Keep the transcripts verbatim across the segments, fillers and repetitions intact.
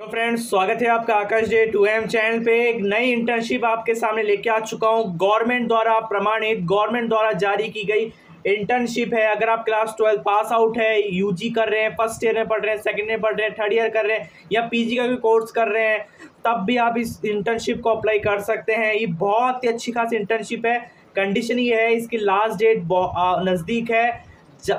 तो फ्रेंड्स, स्वागत है आपका Akash day to M channel पे। एक नई इंटर्नशिप आपके सामने लेके आ चुका हूँ। गवर्नमेंट द्वारा प्रमाणित, गवर्नमेंट द्वारा जारी की गई इंटर्नशिप है। अगर आप क्लास ट्वेल्थ पास आउट है, यूजी कर रहे हैं, फर्स्ट ईयर में पढ़ रहे हैं, सेकंड ईयर पढ़ रहे हैं, थर्ड ईयर कर रहे हैं या पीजी का भी कोर्स कर रहे हैं, तब भी आप इस इंटर्नशिप को अप्लाई कर सकते हैं। ये बहुत ही अच्छी खास इंटर्नशिप है। कंडीशन ये है, इसकी लास्ट डेट नज़दीक है।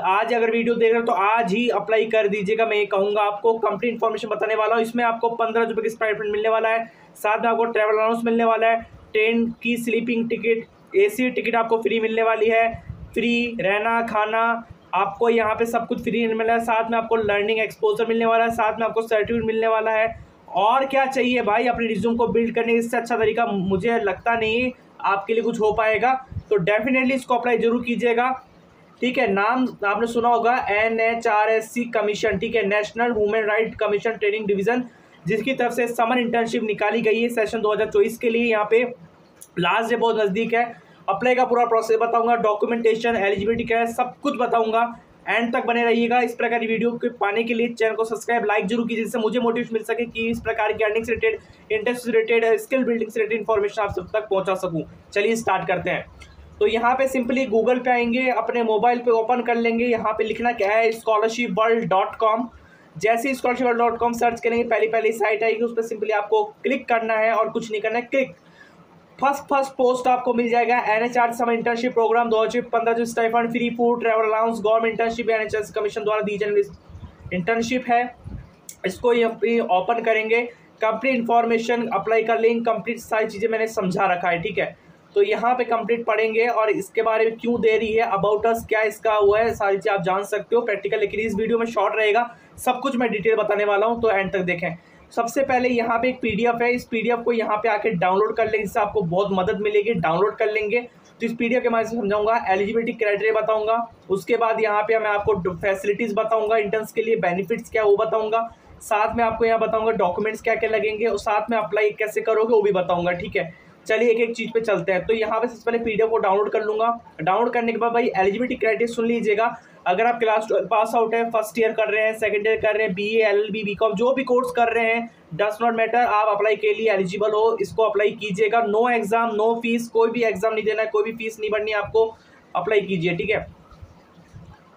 आज अगर वीडियो देख रहे हो तो आज ही अप्लाई कर दीजिएगा। मैं ये कहूँगा, आपको कंप्लीट इन्फॉर्मेशन बताने वाला हूँ। इसमें आपको पंद्रह रुपये की स्टाइपेंड मिलने वाला है, साथ में आपको ट्रैवल अलाउंस मिलने वाला है, ट्रेन की स्लीपिंग टिकट, एसी टिकट आपको फ्री मिलने वाली है, फ्री रहना खाना आपको यहाँ पे सब कुछ फ्री मिलने वाला है, साथ में आपको लर्निंग एक्सपोजर मिलने वाला है, साथ में आपको सर्टिफिकेट मिलने वाला है। और क्या चाहिए भाई, अपने रिज्यूम को बिल्ड करने इससे अच्छा तरीका मुझे लगता नहीं आपके लिए कुछ हो पाएगा। तो डेफिनेटली इसको अप्लाई जरूर कीजिएगा। ठीक है, नाम आपने सुना होगा, N H R S C commission, ठीक है, national women right commission training division, जिसकी तरफ से समर इंटर्नशिप निकाली गई है सेशन दो हज़ार चौबीस के लिए। यहाँ पे लास्ट डे बहुत नज़दीक है। अप्लाई का पूरा प्रोसेस बताऊंगा, डॉक्यूमेंटेशन, एलिजिबिलिटी क्या है, सब कुछ बताऊंगा। एंड तक बने रहिएगा। इस प्रकार की वीडियो को पाने के लिए चैनल को सब्सक्राइब, लाइक जरूर कीजिए, जिससे मुझे मोटिवेशन मिल सके कि इस प्रकार की अर्निंग से related, interest related, skill building से रिलेटेड इन्फॉर्मेशन आप सब तक पहुँचा सकूँ। चलिए स्टार्ट करते हैं। तो यहाँ पे सिंपली गूगल पे आएंगे, अपने मोबाइल पे ओपन कर लेंगे। यहाँ पे लिखना क्या है, स्कॉलरशिप वर्ल्ड डॉट कॉम। जैसे ही scholarship world dot com search करेंगे, पहली पहली साइट आएगी, उस पर सिंपली आपको क्लिक करना है और कुछ नहीं करना है, क्लिक। फर्स्ट फर्स्ट पोस्ट आपको मिल जाएगा, N H R summer internship programme दो हज़ार पंद्रह, जो stipend, free food, travel allowance, government internship, N H R C commission द्वारा दी जाने वाली इंटर्नशिप है। इसको ये ओपन करेंगे, कंप्लीट इन्फॉर्मेशन, अप्लाई का लिंक, कंप्लीट सारी चीज़ें मैंने समझा रखा है। ठीक है, तो यहाँ पे कंप्लीट पढ़ेंगे और इसके बारे में क्यों दे रही है, अबाउट अस क्या इसका हुआ है, सारी चीज़ आप जान सकते हो प्रैक्टिकल। लेकिन इस वीडियो में शॉर्ट रहेगा, सब कुछ मैं डिटेल बताने वाला हूँ, तो एंड तक देखें। सबसे पहले यहाँ पे एक पीडीएफ है, इस पीडीएफ को यहाँ पे आके डाउनलोड कर लेंगे, इससे आपको बहुत मदद मिलेगी। डाउनलोड कर लेंगे तो इस पीडीएफ के माध्यम से समझाऊंगा, एलिजिबिलिटी क्राइटेरिया बताऊँगा, उसके बाद यहाँ पर मैं आपको फैसिलिटीज़ बताऊँगा, इंटर्न्स के लिए बेनिफिट्स क्या वो बताऊँगा, साथ में आपको यहाँ बताऊँगा डॉक्यूमेंट्स क्या क्या लगेंगे और साथ में अप्लाई कैसे करोगे वो भी बताऊँगा। ठीक है, चलिए एक एक चीज़ पे चलते हैं। तो यहाँ पे सबसे पहले पीडीएफ को डाउनलोड कर लूँगा। डाउनलोड करने के बाद भाई एलिजिबिलिटी क्राइटेरिया सुन लीजिएगा। अगर आप क्लास ट्वेल्थ पास आउट है, फर्स्ट ईयर कर रहे हैं, सेकंड ईयर कर रहे हैं, बीए, एलएलबी, बीकॉम जो भी कोर्स कर रहे हैं, डज नॉट मैटर, आप अप्लाई के लिए एलिजिबल हो, इसको अप्लाई कीजिएगा। नो एग्ज़ाम, नो फीस, कोई भी एग्ज़ाम नहीं देना है, कोई भी फीस नहीं भरनी, आपको अप्लाई कीजिए। ठीक है,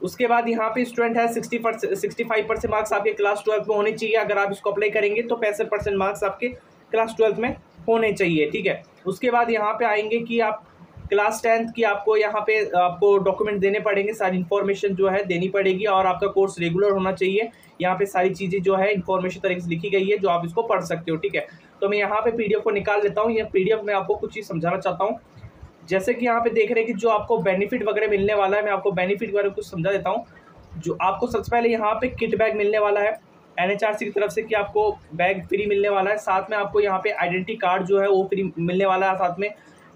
उसके बाद यहाँ पे स्टूडेंट है, sixty percent sixty five percent marks आपके क्लास ट्वेल्थ में होने चाहिए। अगर आप इसको अप्लाई करेंगे तो पैंसठ परसेंट मार्क्स आपके क्लास ट्वेल्थ में होने चाहिए। ठीक है, उसके बाद यहाँ पे आएंगे कि आप क्लास टेंथ की आपको यहाँ पे आपको डॉक्यूमेंट देने पड़ेंगे, सारी इन्फॉर्मेशन जो है देनी पड़ेगी और आपका कोर्स रेगुलर होना चाहिए। यहाँ पे सारी चीज़ें जो है इन्फॉर्मेशन तरीके से लिखी गई है, जो आप इसको पढ़ सकते हो। ठीक है, तो मैं यहाँ पे पीडीएफ को निकाल लेता हूँ। यह पीडीएफ में आपको कुछ चीज़ समझाना चाहता हूँ, जैसे कि यहाँ पे देख रहे हैं कि जो आपको बेनिफिट वगैरह मिलने वाला है, मैं आपको बेनिफिट वगैरह कुछ समझा देता हूँ। जो आपको सबसे पहले यहाँ पे किट बैग मिलने वाला है एनएचआरसी की तरफ से, कि आपको बैग फ्री मिलने वाला है, साथ में आपको यहाँ पे आइडेंटिटी कार्ड जो है वो फ्री मिलने वाला है, साथ में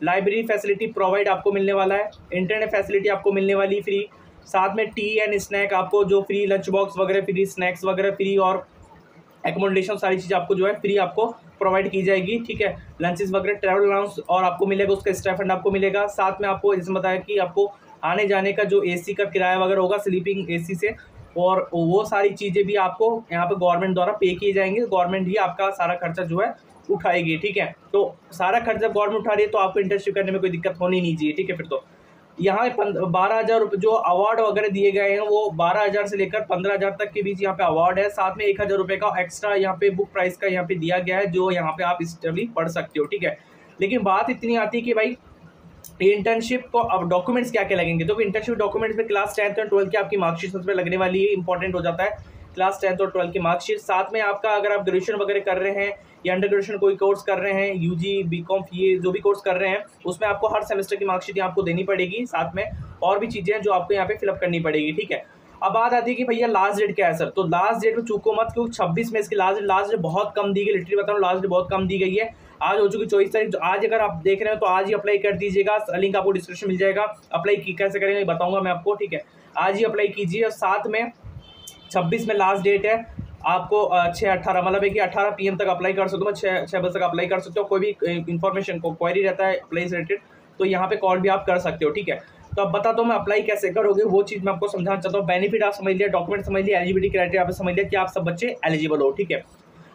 लाइब्रेरी फैसिलिटी प्रोवाइड आपको मिलने वाला है, इंटरनेट फैसिलिटी आपको मिलने वाली फ्री, साथ में टी एंड स्नैक आपको जो फ्री, लंच बॉक्स वगैरह फ्री, स्नैक्स वगैरह फ्री और एकोमोडेशन, सारी चीज़ आपको जो है फ्री आपको प्रोवाइड की जाएगी। ठीक है, लंचेस वगैरह, ट्रैवल अलाउंस और आपको मिलेगा, उसका स्टाइपेंड आपको मिलेगा, साथ में आपको इसमें बताया कि आपको आने जाने का जो एसी का किराया वगैरह होगा, स्लीपिंग एसी से, और वो सारी चीज़ें भी आपको यहाँ पे गवर्नमेंट द्वारा पे किए जाएंगे। गवर्नमेंट ही आपका सारा खर्चा जो है उठाएगी। ठीक है, तो सारा खर्चा गवर्नमेंट उठा रही है, तो आपको इंटर्नशिप करने में कोई दिक्कत होनी नहीं चाहिए। ठीक है, फिर तो यहाँ बारह हज़ार रुपये जो अवार्ड वगैरह दिए गए हैं, वो बारह हज़ार से लेकर पंद्रह हज़ार तक के बीच यहाँ पे अवार्ड है, साथ में एक हज़ार रुपये का एक्स्ट्रा यहाँ पे बुक प्राइस का यहाँ पे दिया गया है, जो यहाँ पे आप स्टडी पढ़ सकते हो। ठीक है, लेकिन बात इतनी आती है कि भाई इंटर्नशिप को अब डॉक्यूमेंट्स क्या क्या लगेंगे, तो इंटर्नशिप डॉक्यूमेंट्स में क्लास टेंथ और ट्वेल्थ की आपकी मार्कशीट सबसे लगने वाली है, इंपॉर्टेंट हो जाता है क्लास टेंथ और ट्वेल्थ की मार्कशीट, साथ में आपका अगर आप ग्रेजुएशन वगैरह कर रहे हैं या अंडर ग्रेजुएशन कोई कोर्स कर रहे हैं, यूजी, बीकॉम, ये जो भी कोर्स कर रहे हैं, उसमें आपको हर सेमेस्टर की मार्कशीट आपको देनी पड़ेगी, साथ में और भी चीज़ें जो आपको यहाँ पे फिलअप करनी पड़ेगी। ठीक है, अब बात आती है कि भैया लास्ट डेट क्या है सर, तो लास्ट डेट में चूको मत, क्योंकि छब्बीस में इसकी लास्ट डेट लास्ट डेट बहुत कम दी गई, लिटरली बता रहा हूँ, लास्ट डेट बहुत कम दी गई है। आज हो चुकी चौबीस तारीख, तो आज अगर आप देख रहे हो तो आज ही अप्लाई कर दीजिएगा। लिंक आपको डिस्क्रिप्शन मिल जाएगा, अप्लाई कैसे करेंगे बताऊँगा मैं आपको। ठीक है, आज ही अप्लाई कीजिए और साथ में छब्बीस में लास्ट डेट है, आपको छः अट्ठारह मतलब है कि अट्ठारह पी एम तक अप्लाई कर सकते हो, छः छः बजे तक अप्लाई कर सकते हो। कोई भी इन्फॉर्मेशन को क्वारी रहता है अप्लाई से रिलेटेड, तो यहाँ पे कॉल भी आप कर सकते हो। ठीक है, तो अब बता दो मैं अप्लाई कैसे करोगे, वो चीज़ मैं आपको समझाना चाहता हूँ। बेनिफिट आप समझ लिया, डॉक्यूमेंट समझ लिया, एलिजिबिलिटी क्राइटेरिया आप समझ लिया कि आप सब बच्चे एलिजिबल हो। ठीक है,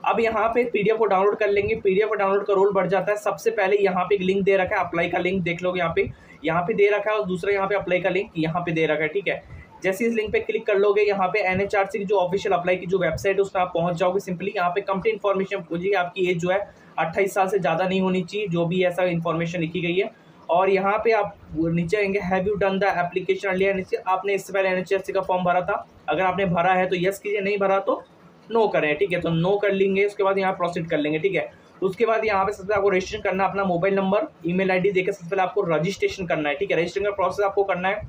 अब यहाँ पे पीडीएफ को डाउनलोड कर लेंगे। पीडीएफ को डाउनलोड का रोल बढ़ जाता है। सबसे पहले यहाँ पे एक लिंक दे रखा है, अप्लाई का लिंक देख लोगे, यहाँ पे यहाँ पे दे रखा है, और दूसरा यहाँ पे अप्लाई का लिंक यहाँ पे दे रखा है। ठीक है, जैसे इस लिंक पे क्लिक कर लोगे यहाँ पे एनएचआरसी की जो ऑफिशियल अप्लाई की जो वेबसाइट है उस पर आप पहुँच जाओगे। सिंपली यहाँ पे कंप्लीट इन्फॉर्मेशन पूछिए, आपकी एज जो है अट्ठाईस साल से ज़्यादा नहीं होनी चाहिए, जो भी ऐसा इन्फॉर्मेशन लिखी गई है। और यहाँ पे आप नीचे आएंगे, have you done the application earlier, नीचे आपने इससे पहले एनएचआरसी का फॉर्म भरा था, अगर आपने भरा है तो यस कीजिए, नहीं भरा तो नो करें। ठीक है, तो नो कर लेंगे, उसके बाद यहाँ प्रोसीड कर लेंगे। ठीक है, उसके बाद यहाँ पे सबसे पहले आपको रजिस्ट्रेशन करना, अपना मोबाइल नंबर ईमेल आईडी देकर सबसे पहले आपको रजिस्ट्रेशन करना है। ठीक है, रजिस्ट्रेशन का प्रोसेस आपको करना है,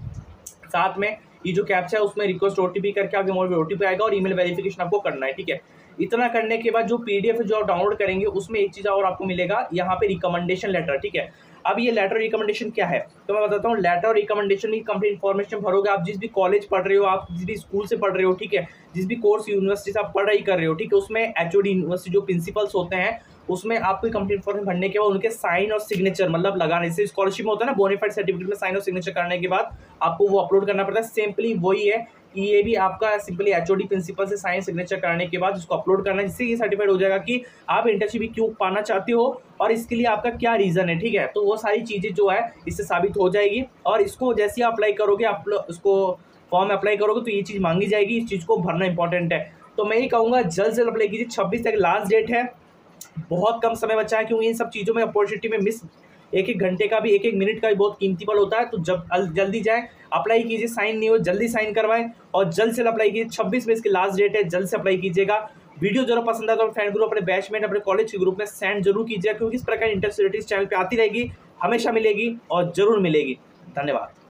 साथ में ये जो कैप्चा है उसमें रिक्वेस्ट ओटीपी करके आपके मोबाइल पर ओटीपी आएगा और ईमेल वेरिफिकेशन आपको करना है। ठीक है, इतना करने के बाद जो पीडीएफ जो आप डाउनलोड करेंगे उसमें एक चीज़ और आपको मिलेगा, यहाँ पे रिकमेंडेशन लेटर। ठीक है, अब ये लेटर रिकमेंडेशन क्या है तो मैं बताता हूँ। लेटर रिकमेंडेशन की कंप्लीट इन्फॉर्मेशन भरोगे, आप जिस भी कॉलेज पढ़ रहे हो, आप जिस भी स्कूल से पढ़ रहे हो, ठीक है, जिस भी कोर्स यूनिवर्सिटी से आप पढ़ाई कर रहे हो, ठीक है, उसमें एचओडी यूनिवर्सिटी जो प्रिंसिपल्स होते हैं उसमें आपको कंप्लीट इन्फॉर्मेशन भरने के बाद उनके साइन और सिग्नेचर मतलब लगाने से, स्कॉलरशिप में होता है ना बोनाफाइड सर्टिफिकेट में साइन और सिग्नेचर करने के बाद आपको वो अपलोड करना पड़ता है। सिंपली वही है कि ये भी आपका सिंपली एचओडी प्रिंसिपल से साइन सिग्नेचर कराने के बाद उसको अपलोड करना है, जिससे ये सर्टिफाइड हो जाएगा कि आप इंटर्नशिप भी क्यों पाना चाहते हो और इसके लिए आपका क्या रीज़न है। ठीक है, तो वो सारी चीज़ें जो है इससे साबित हो जाएगी, और इसको जैसे ही अप्लाई करोगे, आप उसको फॉर्म अप्लाई करोगे तो ये चीज़ मांगी जाएगी, इस चीज़ को भरना इंपॉर्टेंट है। तो मैं ये कहूँगा जल्द से जल्द अप्लाई कीजिए, छब्बीस तक लास्ट डेट है, बहुत कम समय बचा है, क्योंकि इन सब चीज़ों में अपॉर्चुनिटी में मिस एक एक घंटे का भी एक एक मिनट का भी बहुत कीमती पल होता है। तो जब जल्दी जाए, अप्लाई कीजिए, साइन नहीं हो जल्दी साइन करवाएं और जल्द से अप्लाई कीजिए। छब्बीस में इसकी लास्ट डेट है, जल्द से अप्लाई कीजिएगा। वीडियो जरूर पसंद आए तो फ्रेंड ग्रुप, अपने बैचमेट, अपने कॉलेज के ग्रुप में सेंड जरूर कीजिएगा, क्योंकि इस प्रकार इंटरव्यू चैनल पर आती रहेगी, हमेशा मिलेगी और जरूर मिलेगी। धन्यवाद।